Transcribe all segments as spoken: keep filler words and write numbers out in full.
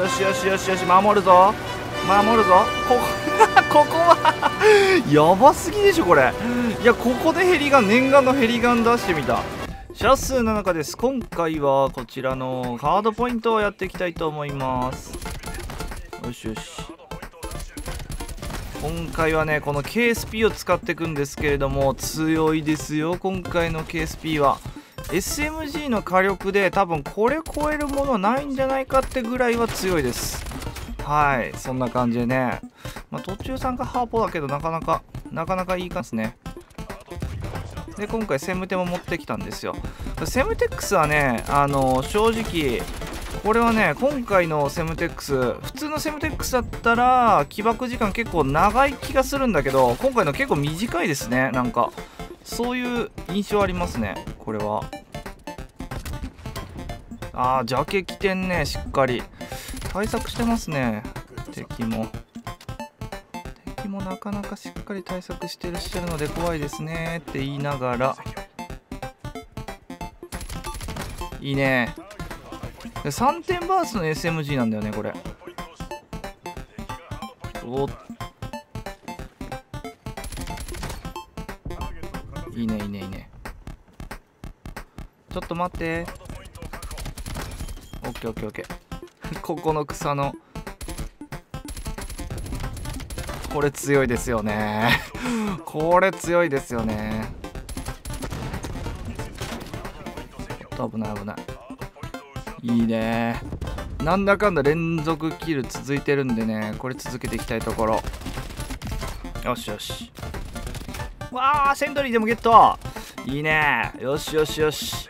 よしよしよしよし、守るぞ守るぞ。ここここはやばすぎでしょこれ。いや、ここでヘリガン、念願のヘリガン出してみた。シャスの中です。今回はこちらのカードポイントをやっていきたいと思います。よしよし、今回はねこの ケーエスピー を使っていくんですけれども、強いですよ今回の ケーエスピー は。エスエムジー の火力で多分これ超えるものないんじゃないかってぐらいは強いです。はい、そんな感じでね、まあ、途中参加ハーポだけどなかなかなかなかいい感じですね。で今回セムテも持ってきたんですよ。セムテックスはね、あの正直これはね、今回のセムテックス、普通のセムテックスだったら起爆時間結構長い気がするんだけど、今回の結構短いですね。なんかそういう印象ありますねこれは。ああ、ジャケ着てんね、しっかり対策してますね。敵も敵もなかなかしっかり対策してらっしゃるので怖いですねって言いながら、いいね。さんてんバースの エスエムジー なんだよねこれ。おっ、いいねいいねいいね。ちょっと待って、オッケーオッケーオッケー。ここの草のこれ強いですよね。これ強いですよね。危ない危ない。いいね。なんだかんだ連続キル続いてるんでね、これ続けていきたいところ。よしよし。わあ、セントリーでもゲット。いいね。よしよしよし。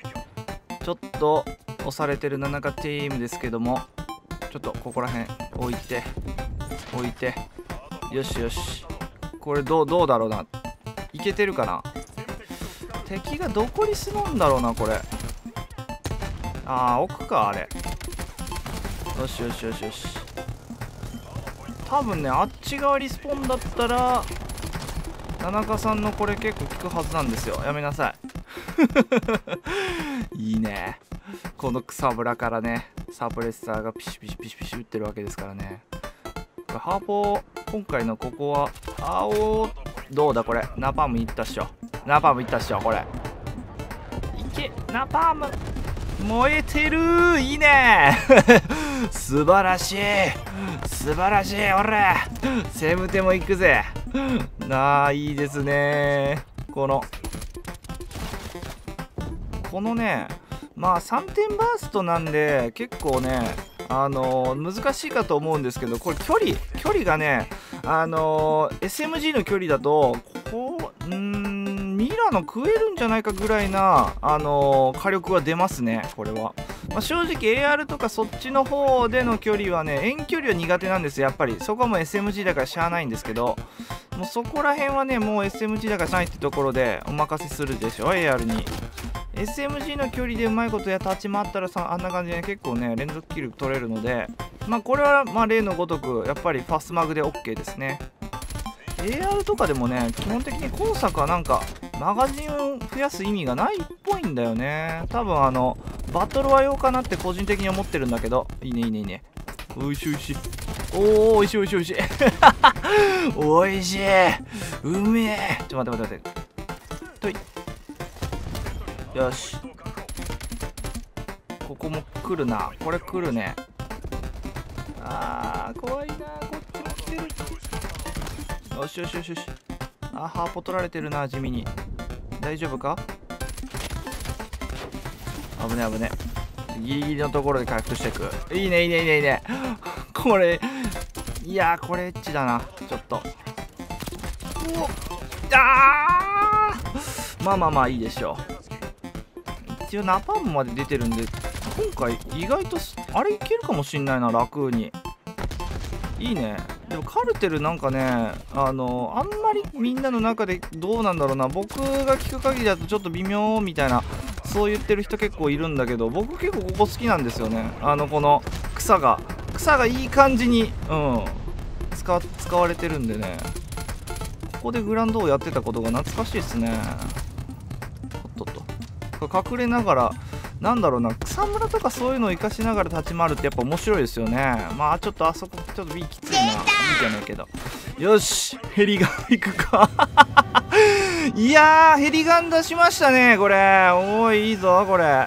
ちょっと押されてるな中チームですけども、ちょっとここら辺置いて置いて、よしよし。これどうどうだろうな、いけてるかな。敵がどこに住むんだろうなこれ。あー、奥かあれ。よしよしよしよし。多分ね、あっち側リスポンだったら田中さんのこれ結構効くはずなんですよ。やめなさい。いいね。この草むらからね、サープレッサーがピシピシピシピシ打ってるわけですからね。ハーポー、今回のここはあお、どうだこれ。ナパームいったっしょ、ナパームいったっしょこれ。いけ、ナパーム燃えてる、いいね。素晴らしい素晴らしい。俺セムテも行くぜな。あ、いいですね。このこのね、まあさんてんバーストなんで結構ね、あのー、難しいかと思うんですけど、これ距離距離がね、あのー、エスエムジー の距離だとこう、うーん、ミラの食えるんじゃないかぐらいな、あのー、火力は出ますねこれは。まあ、正直 エーアール とかそっちの方での距離はね、遠距離は苦手なんですよやっぱり。そこはもう エスエムジー だからしゃあないんですけど、もうそこら辺はねもう エスエムジー だからしゃあないってところでお任せするでしょ エーアール に。エスエムジー の距離でうまいことや立ち回ったらさ、あんな感じで、ね、結構ね連続キル取れるので、まあこれはまあ例のごとくやっぱりファスマグで OK ですね。 エーアール とかでもね基本的に今作はなんかマガジンを増やす意味がないっぽいんだよね多分。あのバトルは用かなって個人的に思ってるんだけど。いいねいいねいいね。おいしいおいしい、おーおいしいおいしいおいしいおいしい、うめえ。ちょっと待って待って待って、とい、よし、ここも来るなこれ、来るね。あー、怖いな、こっちも来てる。よしよしよしよし。あ、ハーポ取られてるな地味に。大丈夫か。危ね危ね。ギリギリのところで回復していく。いいねいいねいいねいいね。これ、いやーこれエッチだなちょっと。おっ、あー、まあまあまあいいでしょう。一応ナパームまで出てるんで、今回意外とあれいけるかもしんないな楽に。いいね。でもカルテルなんかね、あのあんまりみんなの中でどうなんだろうな、僕が聞く限りだとちょっと微妙みたいな、そう言ってる人結構いるんだけど、僕結構ここ好きなんですよね。あのこの草が草がいい感じに、うん、使、使われてるんでね。ここでグランドをやってたことが懐かしいですね。隠れながらなんだろうな、草むらとかそういうのを生かしながら立ち回るってやっぱ面白いですよね。まあちょっとあそこちょっと B きついな、いいじゃないけど、よしヘリガン行くかいやーヘリガン出しましたねこれ。おいいいぞこれ、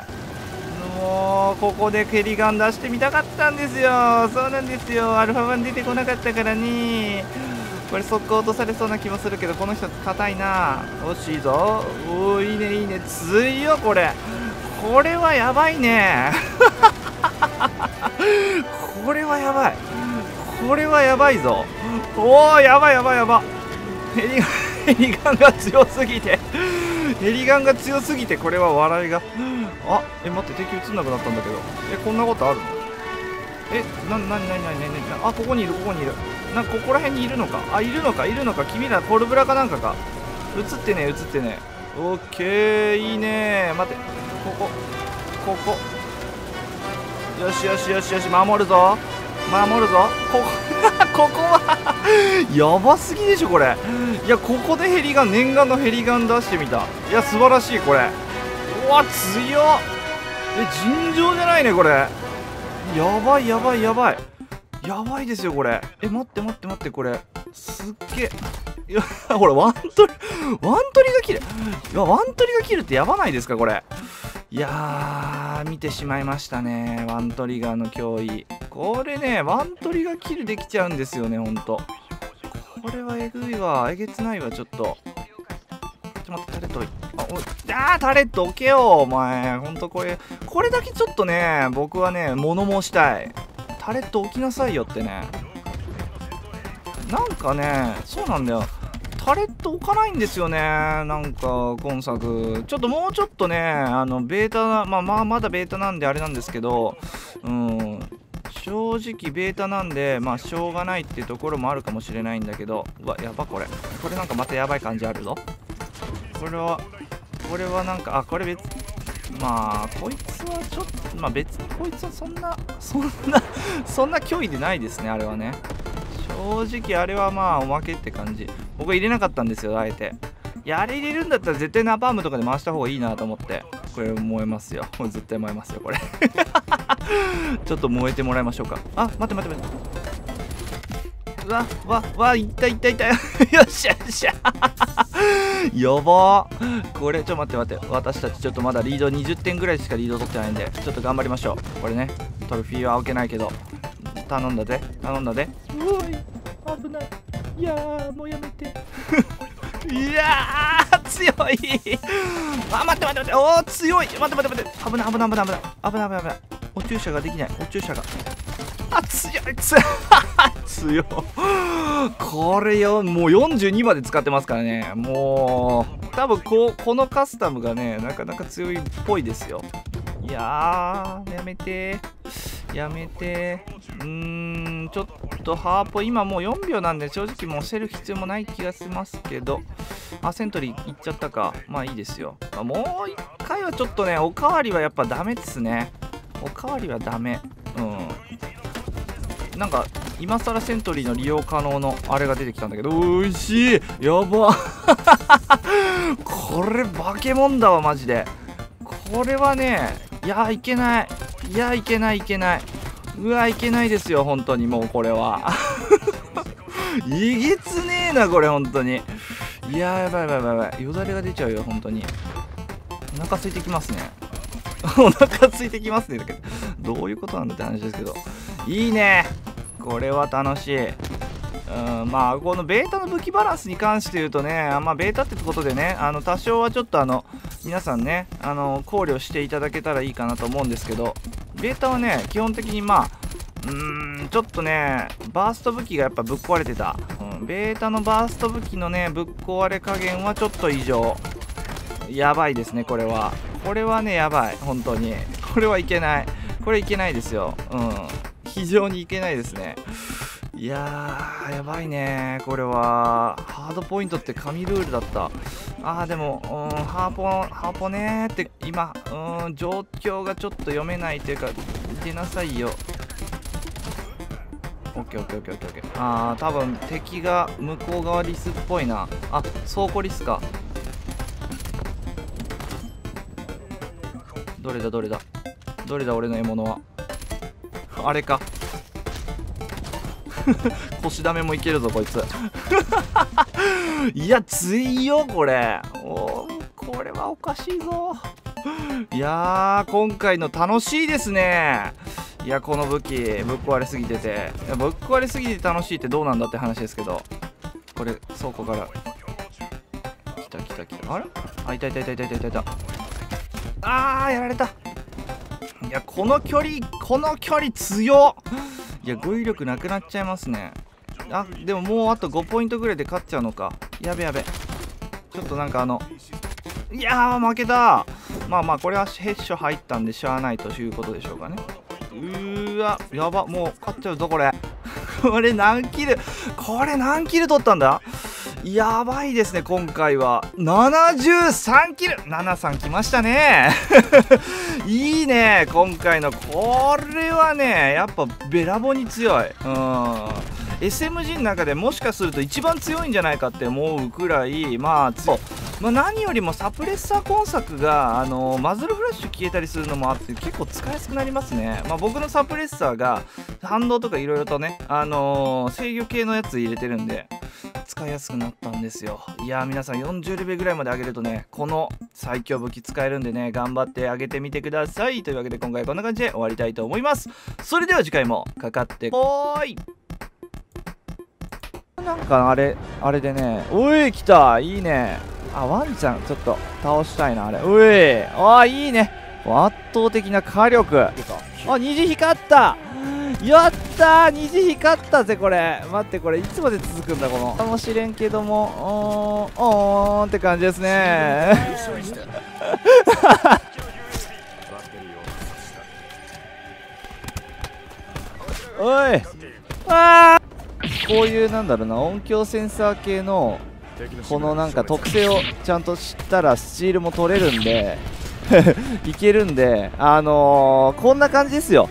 もうここでヘリガン出してみたかったんですよ。そうなんですよ、アルファ版出てこなかったからね。これ速攻落とされそうな気もするけど、この人硬いな。よしいいぞ、おーいいねいいね、強いよこれ、これはやばいねこれはやばい、これはやばいぞ。おおやばいやばいやば、ヘリガン、ヘリガンが強すぎてヘリガンが強すぎてこれは笑いが、あえ待って敵映んなくなったんだけど、えこんなことあるの、えななになになになになに、あここにいるここにいる、なんかここら辺にいるのか、あいるのかいるのか、君らコルブラかなんかか、映ってね映ってね、オッケーいいね、待ってここここ、よしよしよしよし、守るぞ守るぞ、ここここはやばすぎでしょこれ。いやここでヘリガン、念願のヘリガン出してみた、いや素晴らしいこれ、うわ強っ、え尋常じゃないねこれ、やばいやばいやばいやばいですよこれ。え待って待って待って、これすっげえ、いやこれワントリワントリが切る、いやワントリが切るってやばないですかこれ。いやー見てしまいましたね、ワントリガーの脅威、これねワントリがキルできちゃうんですよね、ほんとこれはえぐいわ、えげつないわ。ちょっとちょっと待って、タレット、あおいあータレット置けよお前、ほんとこれこれだけちょっとね僕はね物申したい、タレット置きなさいよってね、なんかねそうなんだよ、タレット置かないんですよね、なんか今作ちょっともうちょっとねあのベータ、まあまあまだベータなんであれなんですけど、うん正直ベータなんでまあしょうがないっていうところもあるかもしれないんだけど、うわやばこれ、これなんかまたやばい感じあるぞこれは、これはなんかあこれ別、まあこいつはちょっとまあ別にこいつはそんなそんなそんな脅威でないですね、あれはね正直あれはまあおまけって感じ、僕入れなかったんですよあえて、いやあれ入れるんだったら絶対ナパームとかで回した方がいいなと思って、これ燃えますよ、もう絶対燃えますよこれちょっと燃えてもらいましょうか、あ待って待って待って、うわわわいったいったいったよっしゃよっしゃやばーこれ、ちょ待って待って、私たちちょっとまだリードにじゅってんぐらいしかリード取ってないんで、ちょっと頑張りましょうこれね、トロフィーは置けないけど頼んだぜ頼んだぜ、うわい危ない、いやーもうやめていやー強いあ待って待って待って、おー強い、待って待って待って、危ない危ない危ない危ない危ない危ない危ない、お注射ができない、お注射が、あ強い強い強いこれよ、もうよんじゅうにまで使ってますからね、もう多分こうこのカスタムがねなかなか強いっぽいですよ。いやーやめてやめて、うーんちょっとハーポ今もうよんびょうなんで正直もうせる必要もない気がしますけど、あセントリー行っちゃったか、まあいいですよ、まあ、もういっかいはちょっとねおかわりはやっぱダメですね、おかわりはダメ、うんなんか今更セントリーの利用可能のあれが出てきたんだけど、おいしいやばこれ化け物だわマジで、これはねいやいけない、いやいけないいけない、うわいけないですよ本当に、もうこれはえげつねえなこれ本当に、いややばいやばいやばい、よだれが出ちゃうよ本当に、お腹空いてきますねお腹空いてきますねだけど、どういうことなんだって話ですけど、いいねこれは楽しい、うんまあこのベータの武器バランスに関して言うとね、まあベータってことでねあの多少はちょっとあの皆さんねあの考慮していただけたらいいかなと思うんですけど、ベータはね基本的にまあうーんちょっとねバースト武器がやっぱぶっ壊れてた、うん、ベータのバースト武器のねぶっ壊れ加減はちょっと異常、やばいですねこれは、これはねやばい本当に、これはいけない、これいけないですよ、うん非常にいけないですね、いやーやばいねこれは、ハードポイントって神ルールだった、あーでもうんハーポハーポねーって今うん状況がちょっと読めないというか、出なさいよ、オッケーオッケーオッケーオッケーオッケー、あー多分敵が向こう側リスっぽいな、あ倉庫リスか、どれだどれだどれだ俺の獲物は。あれか。腰ダメもいけるぞこいつ。いやついよこれ。おー、これはおかしいぞ。いやー今回の楽しいですね。いやこの武器ぶっ壊れすぎてて、ぶっ壊れすぎて楽しいってどうなんだって話ですけど、これ倉庫から来た来た来た、あれ、あいたいたいたいたいたいた、あーやられた。いやこの距離、この距離強っ。いや語彙力なくなっちゃいますね。あでももうあとごポイントぐらいで勝っちゃうのか。やべやべ、ちょっとなんかあの、いやー負けた。まあまあこれはヘッショ入ったんでしゃあないということでしょうかね。うーわやば、もう勝っちゃうぞこれ。これ何キル、これ何キル取ったんだ、やばいですね今回は。ななじゅうさんキル、ななじゅうさんきましたね。いいね今回のこれはね。やっぱべらぼうに強い。うん、エスエムジー の中でもしかすると一番強いんじゃないかって思うくらい、まあ強い、まあ、何よりもサプレッサー今作が、あのー、マズルフラッシュ消えたりするのもあって結構使いやすくなりますね。まあ、僕のサプレッサーが反動とかいろいろとね、あのー、制御系のやつ入れてるんで使いやすくなったんですよ。いやー皆さんよんじゅうレベルぐらいまで上げるとね、この最強武器使えるんでね、頑張って上げてみてください。というわけで今回こんな感じで終わりたいと思います。それでは次回もかかってこーい。なんかあれあれでね、おい来た、いいね。あワンちゃんちょっと倒したいなあれ。おいあーいいね、圧倒的な火力。あ虹光った、やったー、虹光ったぜこれ。待ってこれいつまで続くんだこの、かもしれんけども、おーんおーんって感じですね。おいあーこういうなんだろうな、音響センサー系のこのなんか特性をちゃんと知ったらスチールも取れるんでいけるんで、あのー、こんな感じですよ。